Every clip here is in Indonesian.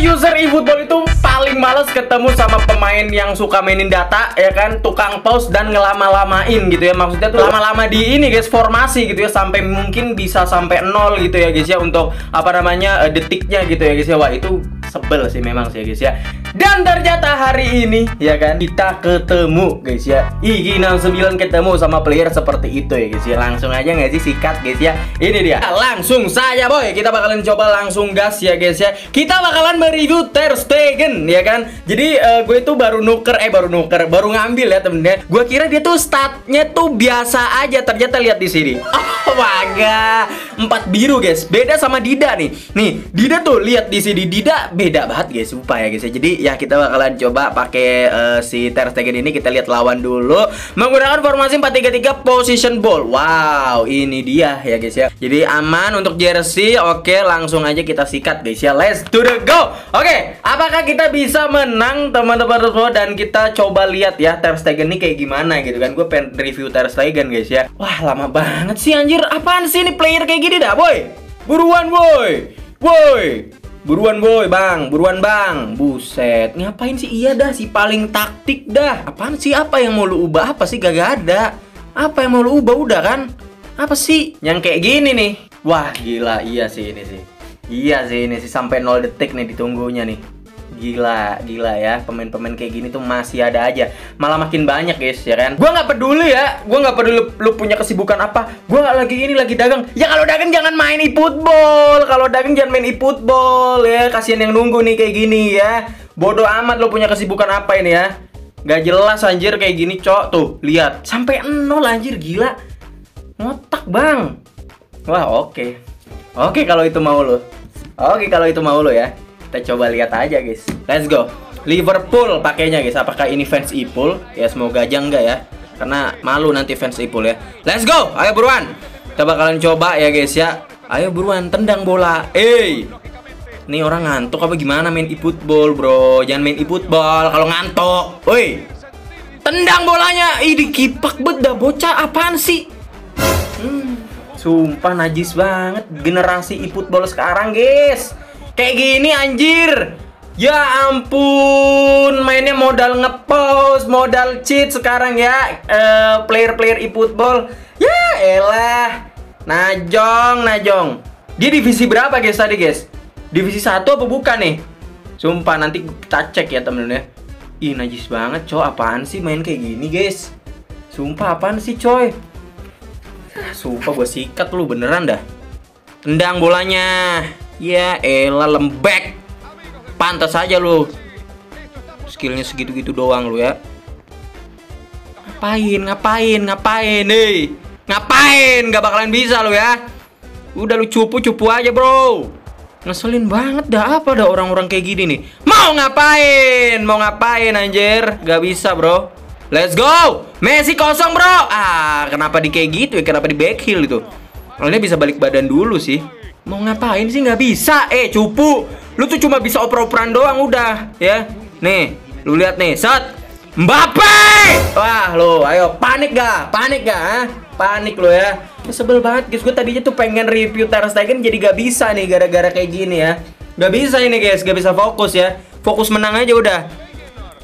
user eFootball itu paling males ketemu sama pemain yang suka mainin data, ya kan, tukang pause dan ngelama-lamain gitu ya. Maksudnya tuh lama-lama di ini guys, formasi gitu ya, sampai mungkin bisa sampai 0 gitu ya guys ya, untuk apa namanya detiknya gitu ya guys ya. Wah, itu sebel sih memang sih ya guys ya. Dan ternyata hari ini ya kan kita ketemu guys ya, IG69 ketemu sama player seperti itu ya guys ya. Langsung aja nggak sih sikat guys ya. Ini dia, langsung saja boy, kita bakalan coba langsung gas ya guys ya. Kita bakalan mereview Ter Stegen ya kan. Jadi gue itu baru ngambil ya temen-temen. Gue kira dia tuh statnya tuh biasa aja, ternyata lihat di sini. Oh waga, 4 biru guys. Beda sama Dida nih. Nih, Dida tuh lihat di sini, Dida beda banget guys, sumpah ya guys ya. Jadi ya kita bakalan coba pakai si Ter Stegen ini. Kita lihat lawan dulu, menggunakan formasi 4-3-3 position ball. Wow, ini dia ya guys ya. Jadi aman untuk jersey. Oke, langsung aja kita sikat guys ya. Let's do the go. Oke, apakah kita bisa menang teman-teman semua? Dan kita coba lihat ya Ter Stegen ini kayak gimana gitu kan. Gue pengen review Ter Stegen guys ya. Wah, lama banget sih anjir. Apaan sih ini player kayak gini dah boy? Buruan boy. Boy, buruan boy, bang, buruan bang. Buset, ngapain sih? Iya dah, si paling taktik dah. Apaan sih? Apa yang mau lu ubah? Apa sih? Gak ada. Apa yang mau lu ubah? Udah kan? Apa sih yang kayak gini nih? Wah, gila. Iya sih ini sih. Iya sih ini sih. Sampai 0 detik nih ditunggunya nih. Gila, gila ya. Pemain-pemain kayak gini tuh masih ada aja. Malah makin banyak guys, ya kan? Gua nggak peduli ya. Gua nggak peduli lu punya kesibukan apa. Gua lagi ini, lagi dagang. Ya kalau dagang jangan main eFootball. Kalau dagang jangan main eFootball ya. Kasihan yang nunggu nih kayak gini ya. Bodoh amat lu punya kesibukan apa ini ya. Gak jelas anjir kayak gini, cok. Tuh, lihat. Sampai 0 anjir, gila. Ngotak, bang. Wah, oke. Oke kalau itu mau lu. Oke kalau itu mau lu ya. Kita coba lihat aja guys. Let's go. Liverpool pakainya guys. Apakah ini fans E-Pool? Ya semoga aja enggak ya. Karena malu nanti fans E-Pool ya. Let's go. Ayo buruan. Kita bakalan coba ya guys ya. Ayo buruan tendang bola. Eh. Nih orang ngantuk apa gimana main eFootball, bro? Jangan main eFootball kalau ngantuk. Woi. Tendang bolanya. Ih, dikipak beda bocah apaan sih? Sumpah najis banget generasi eFootball sekarang, guys. Kayak gini anjir. Ya ampun, mainnya modal ngepost, modal cheat sekarang ya. Player-player eFootball. Ya elah. Najong, najong. Dia divisi berapa guys tadi guys? Divisi 1 apa bukan nih? Sumpah nanti kita cek ya temen-temen ya. Ih, najis banget coy, apaan sih main kayak gini guys? Sumpah apaan sih coy? Sumpah gue sikat lu beneran dah. Tendang bolanya. Ya elah lembek. Pantas aja lu. Skillnya segitu-gitu doang lu ya. Ngapain, ngapain, ngapain nih. Ngapain, gak bakalan bisa lu ya. Udah lu cupu-cupu aja bro. Ngeselin banget dah, apa dah orang-orang kayak gini nih. Mau ngapain anjir. Gak bisa bro. Let's go. Messi kosong bro. Ah, kenapa di kayak gitu ya, kenapa di back heel itu. Ini bisa balik badan dulu sih. Mau ngapain sih nggak bisa? Cupu. Lu tuh cuma bisa oper-operan doang udah, ya. Nih, lu lihat nih, set. Mbappé. Wah, lu ayo panik ga? Panik ga? Ha? Panik lu ya. Sebel banget guys, gue tadinya tuh pengen review Ter Stegen jadi gak bisa nih gara-gara kayak gini ya. Gak bisa ini guys, gak bisa fokus ya. Fokus menang aja udah.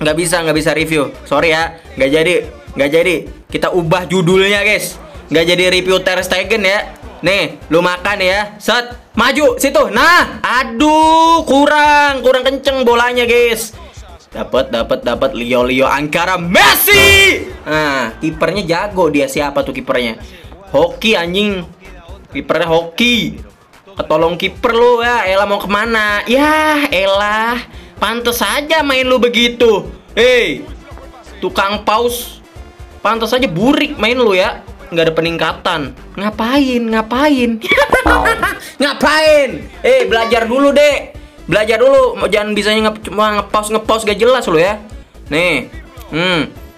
Gak bisa review. Sorry ya, gak jadi. Kita ubah judulnya guys. Gak jadi review Ter Stegen ya. Nih, lu makan ya. Set, maju situ. Nah, aduh, kurang kenceng bolanya, guys. Dapat Leo Angkara Messi. Nah, kipernya jago dia. Siapa tuh kipernya? Hoki anjing. Kipernya hoki. Ketolong kiper lu ya. Elah mau kemana? Ya, elah. Pantes aja main lu begitu. Hey, tukang paus. Pantes aja burik main lu ya. Nggak ada peningkatan. Ngapain ngapain. Belajar dulu deh, belajar dulu. Jangan bisanya ngepost gak jelas lo ya. Nih,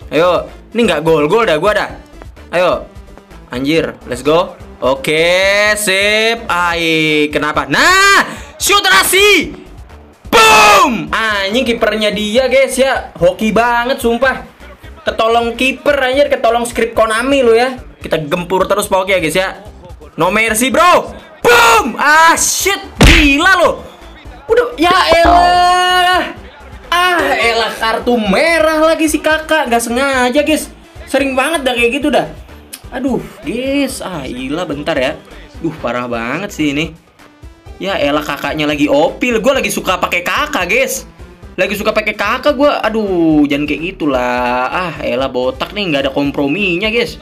ayo. Ini nggak gol dah gua dah. Ayo anjir, let's go. Oke, sip. Ai, kenapa? Nah, shoot Rasi. Boom. Anjing, kipernya dia guys ya hoki banget sumpah. Ketolong kiper anjir, ketolong skrip Konami lu ya. Kita gempur terus pokoknya guys ya. No mercy bro. Boom. Ah shit, gila lo. Udah ya elah. Nah, kartu merah lagi si kakak, gak sengaja guys. Sering banget dah kayak gitu dah. Aduh guys, gila bentar ya. Duh, parah banget sih ini. Ya elah, kakaknya lagi opil. Gue lagi suka pakai kakak guys. Lagi suka pakai kakak gue. Aduh, jangan kayak gitulah. Ah elah, botak nih gak ada komprominya guys.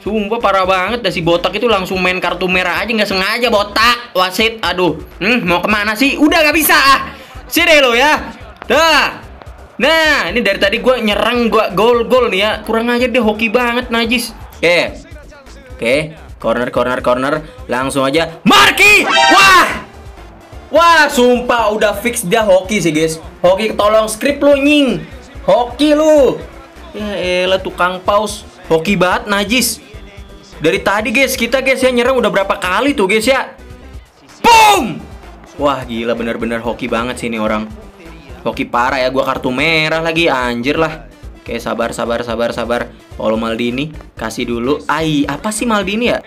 Sumpah parah banget dah si botak itu, langsung main kartu merah aja nggak sengaja botak. Wasit, aduh. Mau kemana sih? Udah gak bisa ah. Sini lo ya. Dah. Nah, ini dari tadi gue nyerang, gue gol-gol nih ya. Kurang aja deh, hoki banget najis. Oke, corner. Langsung aja Marki. Wah, sumpah udah fix dia hoki sih guys. Hoki, tolong script lu nying. Hoki lu. Ya elah, tukang paus. Hoki banget najis. Dari tadi guys, kita guys ya nyerang udah berapa kali tuh guys ya. Boom. Wah gila, bener-bener hoki banget sih ini orang. Hoki parah ya, gua kartu merah lagi, anjir lah. Oke, sabar. Kalau Maldini, kasih dulu. Apa sih Maldini ya?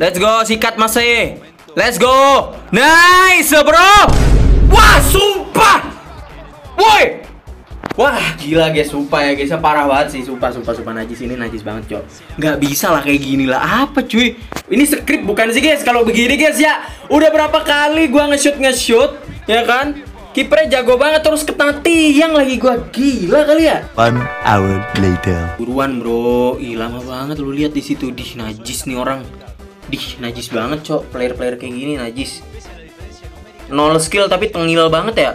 Let's go, sikat Messi. Let's go. Nice, bro. Wah, sumpah. Woi. Wah, gila guys, sumpah ya guys. Parah banget sih, sumpah najis ini, najis banget, coy. Nggak bisa lah kayak gini lah. Apa cuy? Ini script bukan sih guys kalau begini guys ya. Udah berapa kali gua nge-shoot, ya kan? Kipernya jago banget, terus ketang tiang lagi gua, gila kali ya. 1 hour later. Buruan bro, lama banget lu lihat di situ, najis nih orang. Najis banget cok, player-player kayak gini najis. Nol skill tapi tengil banget ya.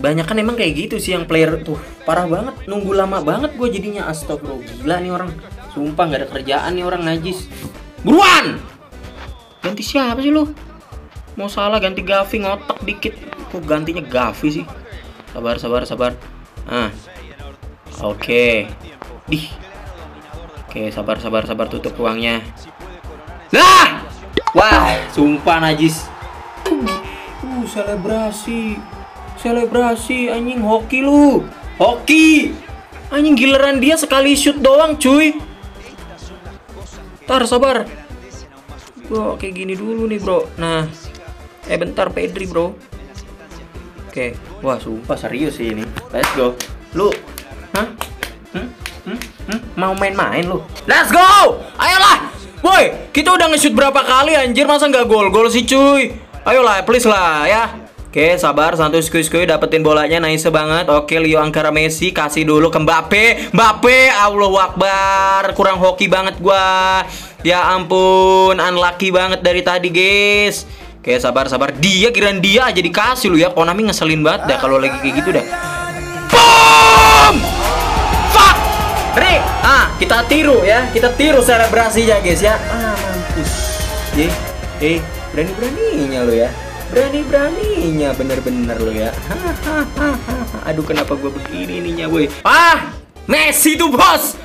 Banyak kan emang kayak gitu sih yang player tuh, parah banget. Nunggu lama banget gua jadinya, astagfirullah, gila nih orang. Sumpah nggak ada kerjaan nih orang najis. Buruan. Ganti siapa sih lu? Mau salah ganti Gavi, ngotak dikit. Kok gantinya Gavi sih? Sabar. Oke. Oke, sabar, tutup ruangnya. Nah! Wah, sumpah najis. Selebrasi anjing, hoki lu. Hoki. Anjing, giliran dia sekali shoot doang, cuy. Tar, sabar. Bro, kayak gini dulu nih, bro. Nah. Bentar, Pedri bro. Oke. Wah, sumpah serius sih ini. Let's go. Lu. Mau main-main lu. Let's go. Ayolah. Woi, kita udah nge-shoot berapa kali anjir, masa nggak gol-gol sih cuy. Ayolah, please lah ya. Oke, sabar, santuy, skuy, dapetin bolanya, nice banget. Oke, Leo Angkara Messi, kasih dulu ke Mbappé. Allahu Akbar. Kurang hoki banget gua. Ya ampun, unlucky banget dari tadi, guys. Oke, sabar. Dia kirain dia aja dikasih lu ya. Konami ngeselin banget dah kalau lagi kayak gitu dah. BOOM! Fuck! Kita tiru ya. Kita tiru selebrasinya guys ya. Mampus. Berani-beraninya lu ya. Berani-beraninya bener-bener lu ya. Aduh, kenapa gue begini ininya, woi. Messi tuh, bos.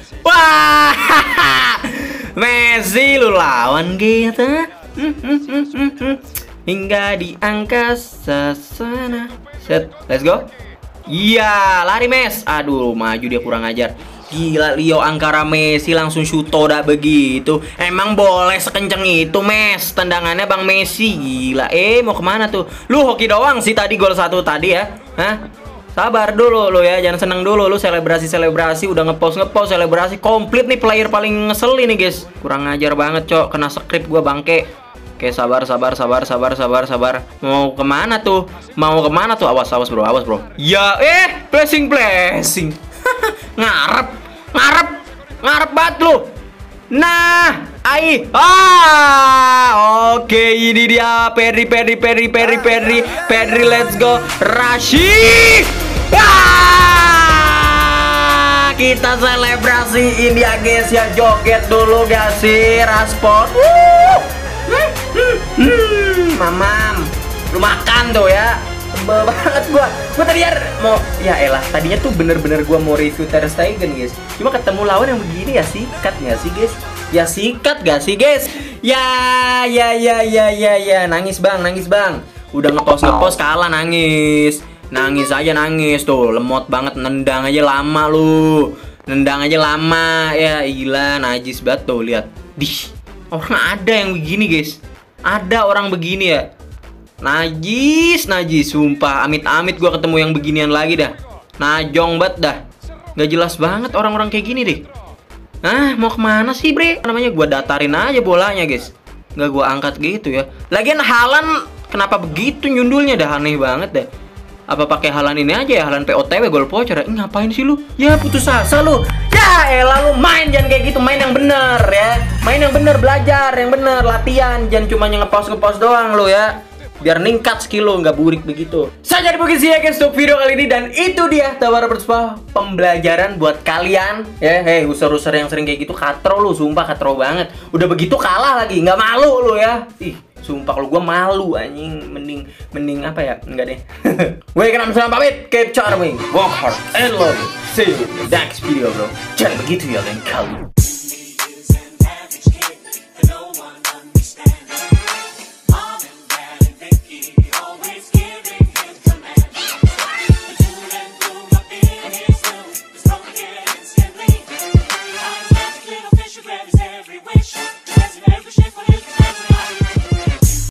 Messi lu lawan kita. Hingga di angkasa sana. Set, let's go. Iya, lari Mes. Aduh, maju dia, kurang ajar. Gila, Leo Angkara Messi langsung syuto dah begitu. Emang boleh sekenceng itu Mes, tendangannya Bang Messi. Gila, mau kemana tuh? Lu hoki doang sih tadi, gol satu tadi ya. Sabar dulu lu ya, jangan seneng dulu lu. Selebrasi udah ngepost selebrasi komplit nih, player paling ngeselin nih guys. Kurang ajar banget cok, kena script gua bangke. Oke, sabar. Mau kemana tuh? Awas bro. Ya, blessing. Ngarep banget lu. Nah, oke, ini dia Pedri, let's go. Rashid. Kita selebrasi ini ya guys ya, joget dulu guys sih, raspon. Mamam, lu makan tuh ya. Tebel banget gua tadi mau, ya elah, tadinya tuh bener-bener gua mau review Ter Stegen guys. Cuma ketemu lawan yang begini ya, sikat gak sih guys? Ya, nangis bang. Udah ngepost kalah, nangis tuh, lemot banget, nendang aja lama ya. Gila, najis banget tuh, lihat. Orang ada yang begini guys, ada orang begini ya. Najis, najis, sumpah. Amit-amit gua ketemu yang beginian lagi dah. Najong banget dah. Gak jelas banget orang-orang kayak gini deh. Ah, mau kemana sih, bre? Namanya gua datarin aja bolanya, guys. Gak gua angkat gitu ya. Lagian Halan kenapa begitu nyundulnya dah, aneh banget dah. Apa pakai Halan ini aja ya, Halan POTW gol voucher. Ih, ngapain sih lu? Ya putus asa lu. Ya elah lu, main jangan kayak gitu, main yang bener ya. Main yang bener, belajar yang bener, latihan jangan cuma ngepost-ngepost doang lu ya. Biar ningkat skill lo, nggak burik begitu. Saya jadi mungkin sih ya guys untuk video kali ini. Dan itu dia tawaran bersama pembelajaran buat kalian ya. Hei user-user yang sering kayak gitu, katro lu, sumpah katro banget. Udah begitu kalah lagi, nggak malu lu ya. Ih sumpah kalau gue malu anjing. Mending apa ya, enggak deh. Gue kena misalnya pamit, keep charming, walk hard and love you. See you in the next video bro. Jangan begitu ya kalian.